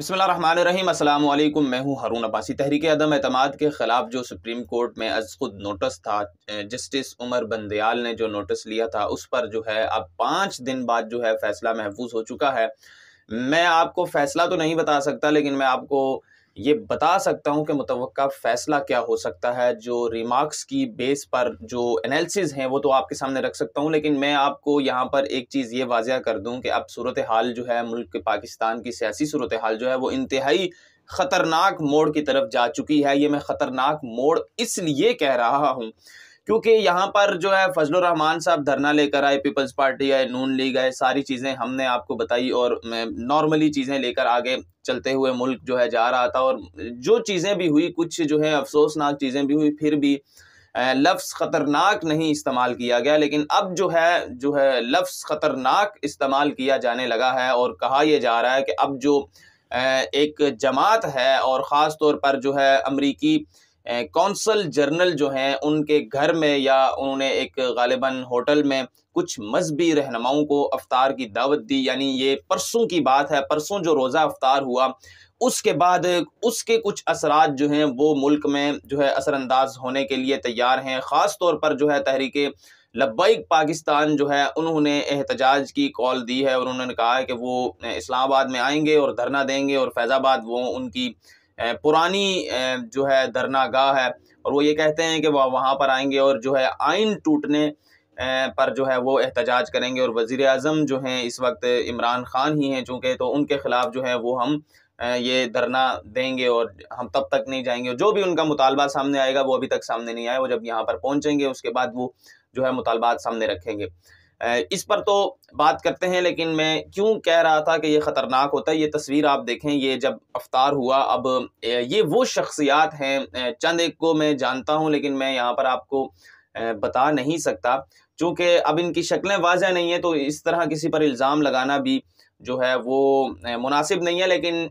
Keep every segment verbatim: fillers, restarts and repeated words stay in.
बिस्मिल्लाहिर्रहमानिर्रहीम। अस्सलामुअलैकुम। मैं हूँ हारून अब्बासी। तहरीक ए अदम एतमाद के ख़िलाफ़ जो सुप्रीम कोर्ट में अज़ खुद नोटिस था, जस्टिस उमर बंदयाल ने जो नोटिस लिया था, उस पर जो है अब पाँच दिन बाद जो है फ़ैसला महफूज हो चुका है। मैं आपको फ़ैसला तो नहीं बता सकता, लेकिन मैं आपको ये बता सकता हूँ कि मुतवक्का फ़ैसला क्या हो सकता है। जो रिमार्क्स की बेस पर जो एनालिसिस हैं वो तो आपके सामने रख सकता हूँ, लेकिन मैं आपको यहाँ पर एक चीज़ ये वाज़ह कर दूँ कि अब सूरत हाल जो है मुल्क के पाकिस्तान की सियासी सूरत हाल जो है वो इंतहाई ख़तरनाक मोड़ की तरफ जा चुकी है। ये मैं ख़तरनाक मोड़ इसलिए कह रहा हूँ क्योंकि यहाँ पर जो है फजल रहमान साहब धरना लेकर आए, पीपल्स पार्टी आए, नून लीग आए, सारी चीज़ें हमने आपको बताई और नॉर्मली चीज़ें लेकर आगे चलते हुए मुल्क जो है जा रहा था। और जो चीज़ें भी हुई, कुछ जो है अफसोसनाक चीज़ें भी हुई, फिर भी लफ्ज़ ख़तरनाक नहीं इस्तेमाल किया गया। लेकिन अब जो है जो है लफ्ज़ ख़तरनाक इस्तेमाल किया जाने लगा है और कहा यह जा रहा है कि अब जो एक जमात है और ख़ास तौर पर जो है अमरीकी कौंसल जनरल जो हैं उनके घर में या उन्होंने एक गालिबन होटल में कुछ मजहबी रहनुमाओं को अफ्तार की दावत दी। यानी ये परसों की बात है, परसों जो रोज़ा अफ्तार हुआ उसके बाद उसके कुछ असरात जो हैं वो मुल्क में जो है असरअंदाज होने के लिए तैयार हैं। ख़ास तौर पर जो है तहरीक-ए-लब्बैक पाकिस्तान जो है उन्होंने एहतजाज की कॉल दी है और उन्होंने कहा है कि वो इस्लामाबाद में आएंगे और धरना देंगे और फैज़ाबाद वो उनकी पुरानी जो है धरनागाह है और वो ये कहते हैं कि वह वहाँ पर आएंगे और जो है आइन टूटने पर जो है वो एहतजाज करेंगे। और वज़ीर आज़म जो हैं इस वक्त इमरान ख़ान ही हैं चूँकि, तो उनके ख़िलाफ़ जो है वो हम ये धरना देंगे और हम तब तक नहीं जाएंगे। और जो भी उनका मुतालबा सामने आएगा वो अभी तक सामने नहीं आया, वो जब यहाँ पर पहुँचेंगे उसके बाद वो जो है मुतालबात सामने रखेंगे। इस पर तो बात करते हैं, लेकिन मैं क्यों कह रहा था कि ये ख़तरनाक होता है। ये तस्वीर आप देखें, ये जब अफ्तार हुआ, अब ये वो शख्सियात हैं, चंद एक को मैं जानता हूं लेकिन मैं यहाँ पर आपको बता नहीं सकता क्योंकि अब इनकी शक्लें वाज़ह नहीं है, तो इस तरह किसी पर इल्ज़ाम लगाना भी जो है वो मुनासिब नहीं है। लेकिन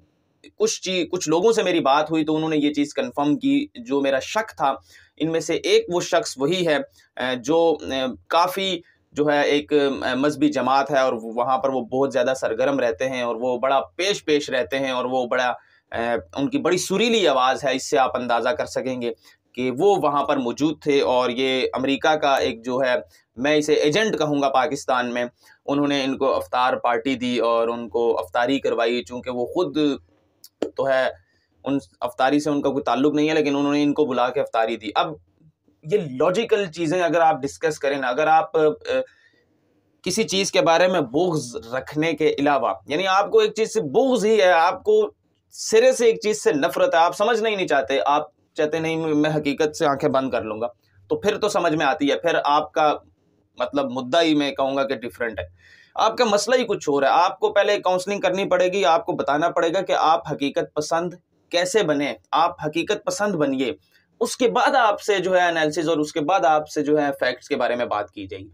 कुछ चीज कुछ लोगों से मेरी बात हुई तो उन्होंने ये चीज़ कंफर्म की जो मेरा शक था। इनमें से एक वो शख्स वही है जो काफ़ी जो है एक मजहबी जमात है और वहाँ पर वो बहुत ज़्यादा सरगर्म रहते हैं और वो बड़ा पेश पेश रहते हैं और वो बड़ा उनकी बड़ी सुरीली आवाज़ है। इससे आप अंदाज़ा कर सकेंगे कि वो वहाँ पर मौजूद थे और ये अमेरिका का एक जो है, मैं इसे एजेंट कहूँगा, पाकिस्तान में उन्होंने इनको अफ्तार पार्टी दी और उनको अफ्तारी करवाई। चूँकि वो खुद तो है उन अफ्तारी से उनका कोई ताल्लुक़ नहीं है लेकिन उन्होंने इनको बुला के अफ्तारी दी। अब ये लॉजिकल चीज़ें अगर आप डिस्कस करें ना, अगर आप आ, किसी चीज़ के बारे में बुग़्ज़ रखने के अलावा, यानी आपको एक चीज़ से बुग़्ज़ ही है, आपको सिरे से एक चीज़ से नफरत है, आप समझना ही नहीं चाहते, आप चाहते नहीं मैं हकीकत से आंखें बंद कर लूँगा, तो फिर तो समझ में आती है, फिर आपका मतलब मुद्दा ही मैं कहूँगा कि डिफरेंट है, आपका मसला ही कुछ और है। आपको पहले काउंसलिंग करनी पड़ेगी, आपको बताना पड़ेगा कि आप हकीकत पसंद कैसे बने, आप हकीकत पसंद बनिए, उसके बाद आपसे जो है एनालिसिस और उसके बाद आपसे जो है फैक्ट्स के बारे में बात की जाएगी।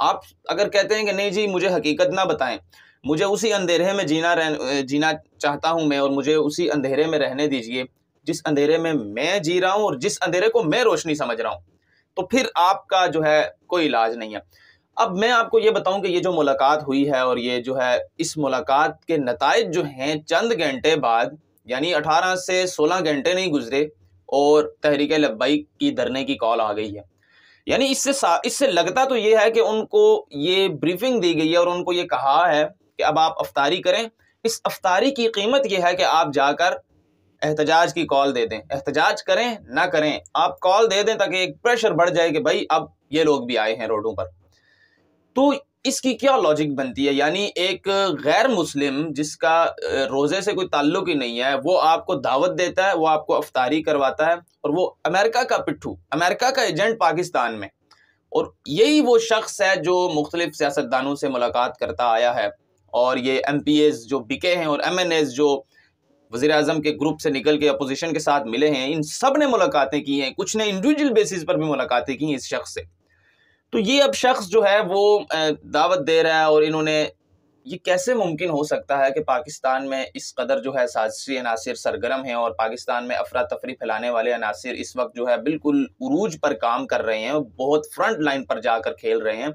आप अगर कहते हैं कि नहीं जी मुझे हकीकत ना बताएं, मुझे उसी अंधेरे में जीना रह जीना चाहता हूं मैं और मुझे उसी अंधेरे में रहने दीजिए जिस अंधेरे में मैं जी रहा हूं और जिस अंधेरे को मैं रोशनी समझ रहा हूं, तो फिर आपका जो है कोई इलाज नहीं है। अब मैं आपको ये बताऊं कि ये जो मुलाकात हुई है और ये जो है इस मुलाकात के नताइज जो हैं चंद घंटे बाद, यानी अठारह से सोलह घंटे नहीं गुजरे और तहरीक-ए-लब्बैक की धरने की कॉल आ गई है। यानी इससे इससे लगता तो ये है कि उनको ये ब्रीफिंग दी गई है और उनको ये कहा है कि अब आप अफ्तारी करें, इस अफ्तारी की कीमत ये है कि आप जाकर एहतजाज की कॉल दे दें, एहतजाज करें ना करें आप कॉल दे दें ताकि एक प्रेशर बढ़ जाए कि भाई अब ये लोग भी आए हैं रोडों पर। तो इसकी क्या लॉजिक बनती है? यानी एक गैर मुस्लिम जिसका रोज़े से कोई ताल्लुक ही नहीं है, वो आपको दावत देता है, वो आपको अफ्तारी करवाता है और वो अमेरिका का पिट्ठू, अमेरिका का एजेंट पाकिस्तान में, और यही वो शख्स है जो मुख्तलिफ सियासतदानों से मुलाकात करता आया है। और ये एम पी एज़ जो बिके हैं और एम एन एज़ जो वज़ीर आज़म के ग्रुप से निकल के अपोजिशन के साथ मिले हैं, इन सब ने मुलाकातें की हैं, कुछ ने इंडिविजुअल बेसिस पर भी मुलाकातें की हैं इस शख्स से। तो ये अब शख्स जो है वो दावत दे रहा है और इन्होंने, ये कैसे मुमकिन हो सकता है कि पाकिस्तान में इस कदर जो है साजिशी अनासिर सरगर्म हैं और पाकिस्तान में अफरा तफरी फैलाने वाले अनासिर इस वक्त जो है बिल्कुल उरूज पर काम कर रहे हैं और बहुत फ्रंट लाइन पर जाकर खेल रहे हैं,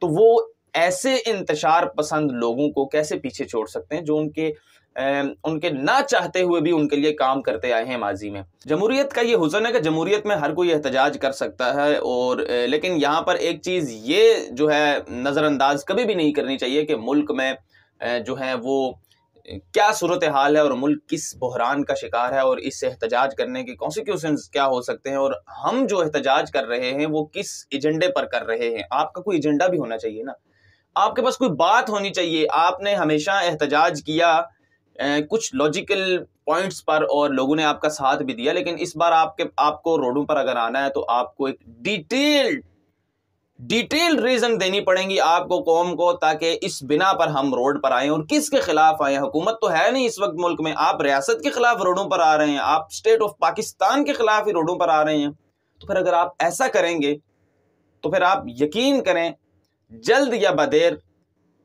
तो वो ऐसे इंतशार पसंद लोगों को कैसे पीछे छोड़ सकते हैं जो उनके उनके ना चाहते हुए भी उनके लिए काम करते आए हैं माजी में। जमहूरियत का ये हुसन है कि जमहूरियत में हर कोई एहतजाज कर सकता है, और लेकिन यहाँ पर एक चीज़ ये जो है नज़रअंदाज कभी भी नहीं करनी चाहिए कि मुल्क में जो है वो क्या सूरत हाल है और मुल्क किस बहरान का शिकार है और इससे एहतजाज करने के कॉन्सिक्वेंसेस क्या हो सकते हैं, और हम जो एहतजाज कर रहे हैं वो किस एजेंडे पर कर रहे हैं। आपका कोई एजेंडा भी होना चाहिए ना, आपके पास कोई बात होनी चाहिए। आपने हमेशा एहतजाज किया ए, कुछ लॉजिकल पॉइंट्स पर और लोगों ने आपका साथ भी दिया, लेकिन इस बार आपके आपको रोडों पर अगर आना है तो आपको एक डिटेल्ड डिटेल रीज़न देनी पड़ेंगी आपको, कौम को, ताकि इस बिना पर हम रोड पर आएँ। और किसके खिलाफ आएँ? हुकूमत तो है नहीं इस वक्त मुल्क में, आप रियासत के खिलाफ रोडों पर आ रहे हैं, आप स्टेट ऑफ पाकिस्तान के खिलाफ ही रोडों पर आ रहे हैं। तो फिर अगर आप ऐसा करेंगे तो फिर आप यकीन करें जल्द या बदेर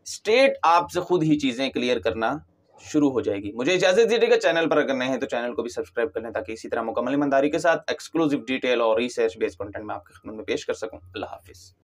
स्टेट आपसे खुद ही चीज़ें क्लियर करना शुरू हो जाएगी। मुझे इजाज़त दीजिएगा, चैनल पर अगर नए हैं तो चैनल को भी सब्सक्राइब कर लें ताकि इसी तरह मुकम्मल ईमानदारी के साथ एक्सक्लूसिव डिटेल और रिसर्च बेस्ड कंटेंट में आपकी खिदमत में पेश कर सकूं। अल्लाह हाफिज़।